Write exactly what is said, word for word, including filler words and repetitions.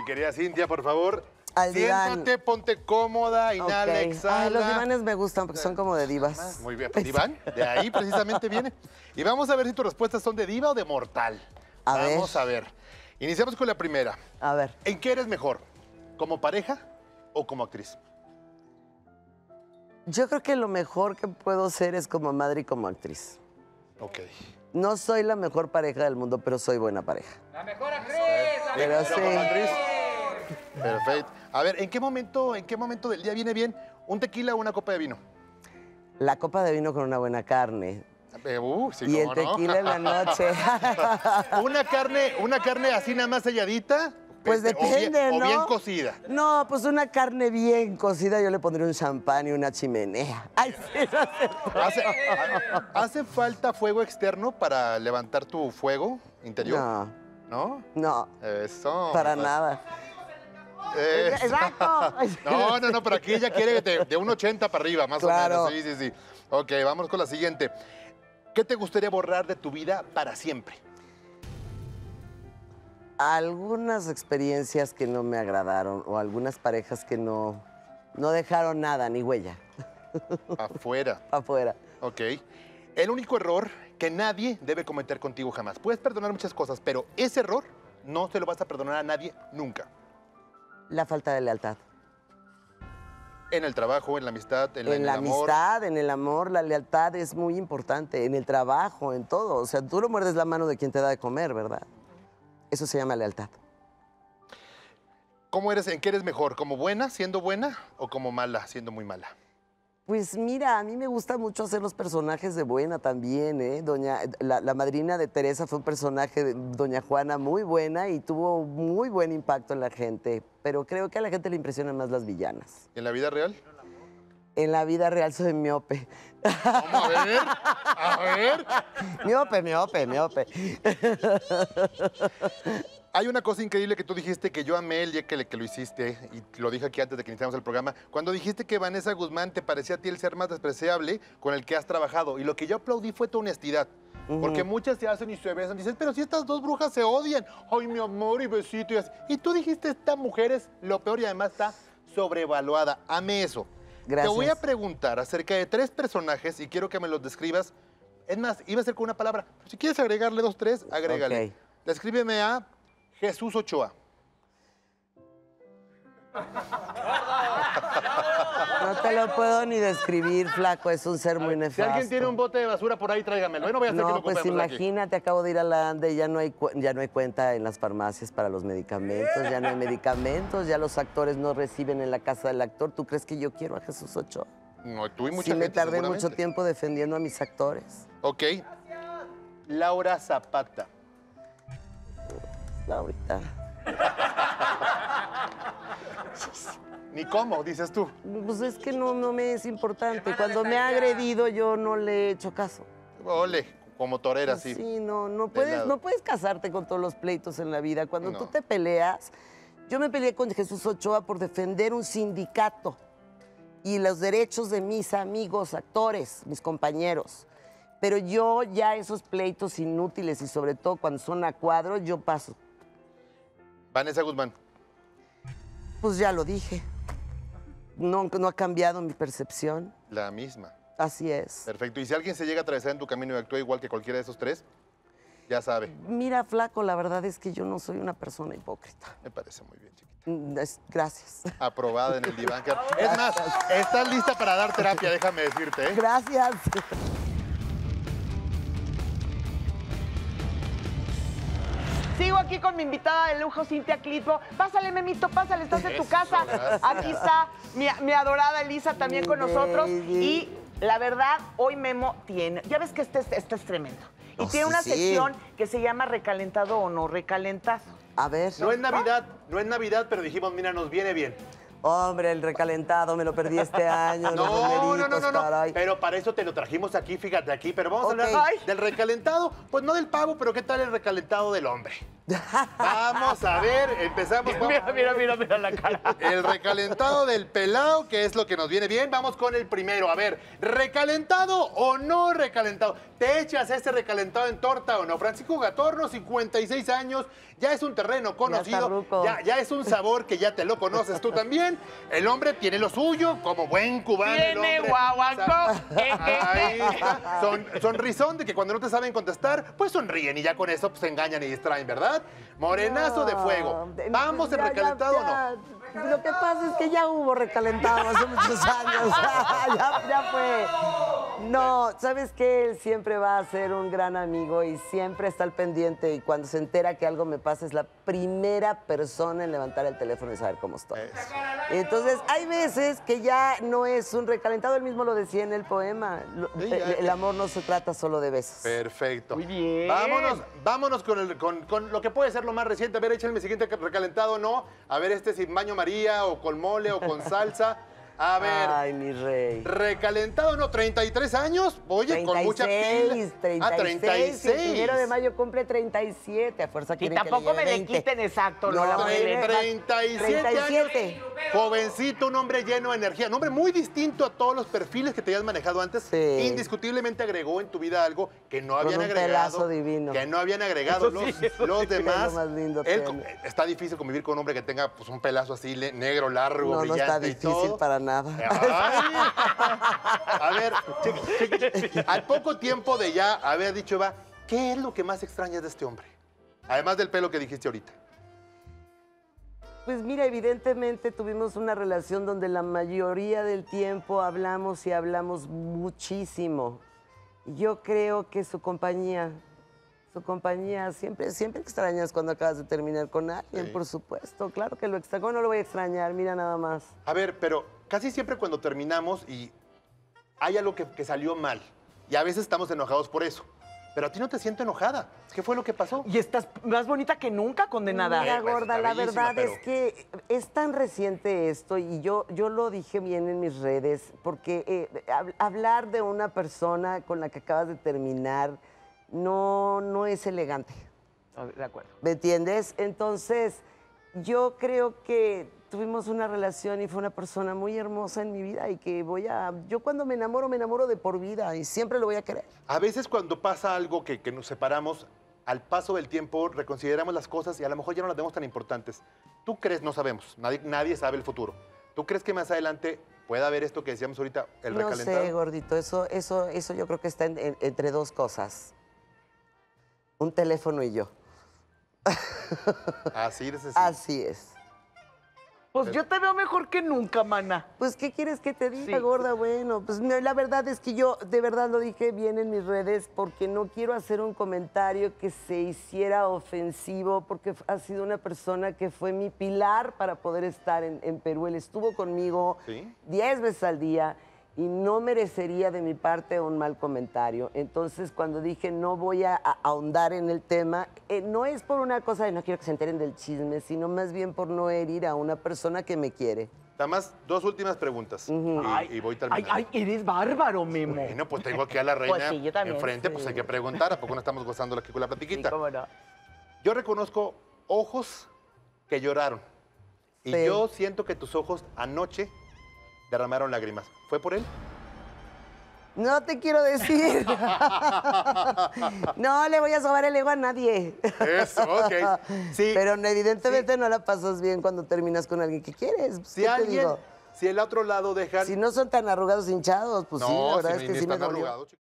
Mi querida Cintia, por favor. Al Siéntate, diván. ponte cómoda, inhala, okay. exhala. Ay, los divanes me gustan porque son como de divas. Muy bien, pues diván, de ahí precisamente viene. Y vamos a ver si tus respuestas son de diva o de mortal. A vamos ver. a ver. Iniciamos con la primera. A ver. ¿En qué eres mejor? ¿Como pareja o como actriz? Yo creo que lo mejor que puedo ser es como madre y como actriz. Ok. No soy la mejor pareja del mundo, pero soy buena pareja. La mejor actriz. La pero mejor sí. actriz. Perfecto. A ver, ¿en qué momento, en qué momento del día viene bien un tequila o una copa de vino? La copa de vino con una buena carne. Uh, sí, y el tequila no? en la noche. una carne, una carne así nada más selladita. Pues este, depende, o bien, ¿no? O bien cocida. No, pues una carne bien cocida, yo le pondría un champán y una chimenea. Ay, sí, no sé. ¿Hace, ¿Hace falta fuego externo para levantar tu fuego interior? No. ¿No? No. Eso. Para no. nada. Eso. Exacto. No, no, no, pero aquí ella quiere de, de un ochenta para arriba, más claro. o menos. Sí, sí, sí. Ok, vamos con la siguiente. ¿Qué te gustaría borrar de tu vida para siempre? Algunas experiencias que no me agradaron o algunas parejas que no, no dejaron nada, ni huella. Afuera. Afuera. Ok. El único error que nadie debe cometer contigo jamás. Puedes perdonar muchas cosas, pero ese error no se lo vas a perdonar a nadie nunca. La falta de lealtad. En el trabajo, en la amistad, en, la, en, en el amor. En la amistad, en el amor, la lealtad es muy importante. En el trabajo, en todo. O sea, tú no muerdes la mano de quien te da de comer, ¿verdad? Eso se llama lealtad. ¿Cómo eres? ¿En qué eres mejor? ¿Como buena, siendo buena o como mala, siendo muy mala? Pues mira, a mí me gusta mucho hacer los personajes de buena también, ¿eh? Doña, la, la madrina de Teresa fue un personaje, de doña Juana, muy buena y tuvo muy buen impacto en la gente. Pero creo que a la gente le impresionan más las villanas. ¿En la vida real? En la vida real soy miope. Vamos a ver, a ver. Miope, miope, miope. Hay una cosa increíble que tú dijiste que yo amé el día que, le, que lo hiciste, y lo dije aquí antes de que iniciamos el programa, cuando dijiste que Vanessa Guzmán te parecía a ti el ser más despreciable con el que has trabajado. Y lo que yo aplaudí fue tu honestidad. Porque muchas se hacen y se besan. Dices, pero si estas dos brujas se odian. Ay, mi amor, y besito. Y, así. Y tú dijiste, esta mujer es lo peor y además está sobrevaluada. Amé eso. Gracias. Te voy a preguntar acerca de tres personajes y quiero que me los describas. Es más, iba a ser con una palabra. Si quieres agregarle dos, tres, agrégale. Okay. Descríbeme a Jesús Ochoa. No te lo puedo ni describir, flaco. Es un ser muy nefasto. Si alguien tiene un bote de basura por ahí, tráigamelo. Yo no voy a hacer no, que lo pues imagínate, aquí. Acabo de ir a la ANDE y ya no, hay, ya no hay cuenta en las farmacias para los medicamentos. Ya no hay medicamentos, ya los actores no reciben en la casa del actor. ¿Tú crees que yo quiero a Jesús Ochoa? No, tú y mucha sí, gente, me tardé mucho tiempo defendiendo a mis actores. Ok. Laura Zapata. Laurita. Ni cómo, dices tú. Pues es que no, no me es importante. Cuando me ha agredido yo no le he hecho caso. Ole, como torera, pues sí. Sí, no, no puedes, no puedes casarte con todos los pleitos en la vida. Cuando no. tú te peleas, yo me peleé con Jesús Ochoa por defender un sindicato y los derechos de mis amigos, actores, mis compañeros. Pero yo ya esos pleitos inútiles y sobre todo cuando son a cuadro, yo paso. Vanessa Guzmán. Pues ya lo dije. No, no ha cambiado mi percepción. La misma. Así es. Perfecto. Y si alguien se llega a atravesar en tu camino y actúa igual que cualquiera de esos tres, ya sabe. Mira, flaco, la verdad es que yo no soy una persona hipócrita. Me parece muy bien, chiquita. Es, gracias. Aprobada en el diván. Es más, estás lista para dar terapia, déjame decirte, ¿eh? Gracias. Sigo aquí con mi invitada de lujo, Cynthia Klitbo. Pásale, Memito, pásale, estás en tu casa. Gracias. Aquí está mi, mi adorada Elisa también con nosotros. Y la verdad, hoy Memo tiene... Ya ves que este, este es tremendo. Y oh, tiene sí, una sección sí. que se llama Recalentado o no Recalentazo. A ver. No es Navidad, no es Navidad, pero dijimos, mira, nos viene bien. Hombre, el recalentado, me lo perdí este año. No, no, no, no, no. Pero para eso te lo trajimos aquí, fíjate aquí. Pero vamos okay. a hablar del recalentado, pues no del pavo, pero ¿qué tal el recalentado del hombre? Vamos a ver, empezamos. Vamos. Mira, mira, mira, mira la cara. El recalentado del pelao, que es lo que nos viene bien. Vamos con el primero. A ver, ¿recalentado o no recalentado? ¿Te echas este recalentado en torta o no? Francisco Gatorno, cincuenta y seis años, ya es un terreno conocido, ya, ya es un sabor que ya te lo conoces tú también. El hombre tiene lo suyo, como buen cubano. Tiene guaguancó. Ahí está. Son, sonrisón de que cuando no te saben contestar, pues sonríen y ya con eso pues, se engañan y distraen, ¿verdad? Morenazo no, de fuego. ¿Vamos en recalentado o no? Lo que pasa es que ya hubo recalentado hace muchos años. ya, ya fue. No, ¿sabes qué? Él siempre va a ser un gran amigo y siempre está al pendiente. Y cuando se entera que algo me pasa, es la primera persona en levantar el teléfono y saber cómo estoy. Entonces, hay veces que ya no es un recalentado. Él mismo lo decía en el poema. El, el amor no se trata solo de besos. Perfecto. Muy bien. Vámonos, vámonos con, el, con, con lo que puede ser lo más reciente. A ver, échale mi siguiente recalentado, no. A ver, este sin baño María o con mole o con salsa. A ver. Ay, mi rey. Recalentado, ¿no? treinta y tres años. Oye, treinta y seis, con mucha pila. treinta y seis. Ah, treinta y seis. El primero de mayo cumple treinta y siete. A fuerza que. Y tampoco que le me le quiten exacto. No, no la treinta y siete años. Jovencito, un hombre lleno de energía. Un hombre muy distinto a todos los perfiles que te habías manejado antes. Sí. Indiscutiblemente agregó en tu vida algo que no habían con un agregado. Pelazo divino. Que no habían agregado los, sí, los demás. Es lo más lindo. Él, está difícil convivir con un hombre que tenga pues, un pelazo así negro, largo, no, brillante. No está difícil y todo. Para nada. Ay. A ver, cheque, cheque. Al poco tiempo de ya haber dicho, Eva, ¿qué es lo que más extrañas de este hombre? Además del pelo que dijiste ahorita. Pues mira, evidentemente tuvimos una relación donde la mayoría del tiempo hablamos y hablamos muchísimo. Yo creo que su compañía, su compañía, siempre, siempre extrañas cuando acabas de terminar con alguien, sí. Por supuesto. Claro que lo extraño, no lo voy a extrañar, mira nada más. A ver, pero... Casi siempre cuando terminamos y hay algo que, que salió mal. Y a veces estamos enojados por eso. Pero a ti no te siento enojada. ¿Qué fue lo que pasó? Y estás más bonita que nunca, condenada. Mira, gorda, la verdad pero... es que es tan reciente esto. Y yo, yo lo dije bien en mis redes. Porque eh, hab- hablar de una persona con la que acabas de terminar no, no es elegante. De acuerdo. ¿Me entiendes? Entonces, yo creo que... Tuvimos una relación y fue una persona muy hermosa en mi vida y que voy a... Yo cuando me enamoro, me enamoro de por vida y siempre lo voy a querer. A veces cuando pasa algo que, que nos separamos, al paso del tiempo reconsideramos las cosas y a lo mejor ya no las vemos tan importantes. ¿Tú crees? No sabemos. Nadie, nadie sabe el futuro. ¿Tú crees que más adelante pueda haber esto que decíamos ahorita, el no recalentado? No sé, gordito. Eso, eso, eso yo creo que está en, en, entre dos cosas. Un teléfono y yo. Así es. Así, así es. Pues pero... yo te veo mejor que nunca, mana. Pues, ¿qué quieres que te diga, sí. Gorda? Bueno, pues la verdad es que yo de verdad lo dije bien en mis redes porque no quiero hacer un comentario que se hiciera ofensivo porque ha sido una persona que fue mi pilar para poder estar en, en Perú. Él estuvo conmigo ¿sí? diez veces al día y no merecería de mi parte un mal comentario. Entonces, cuando dije no voy a ahondar en el tema, eh, no es por una cosa de no quiero que se enteren del chisme, sino más bien por no herir a una persona que me quiere. Nada más, dos últimas preguntas uh-huh. y, ay, y voy terminando. Ay, ay, eres bárbaro, Memo. Bueno, pues tengo aquí a la reina pues sí, también, enfrente, sí. Pues hay que preguntar, ¿a poco no estamos gozando aquí con la platiquita? Sí, cómo no. Yo reconozco ojos que lloraron y sí. Yo siento que tus ojos anoche derramaron lágrimas. ¿Fue por él? No te quiero decir. No le voy a sobar el ego a nadie. Eso, ok. Sí. Pero evidentemente sí. No la pasas bien cuando terminas con alguien que quieres. Si alguien, si el otro lado dejan... Si no son tan arrugados, hinchados, pues no, sí, la verdad si es que sí me dolió.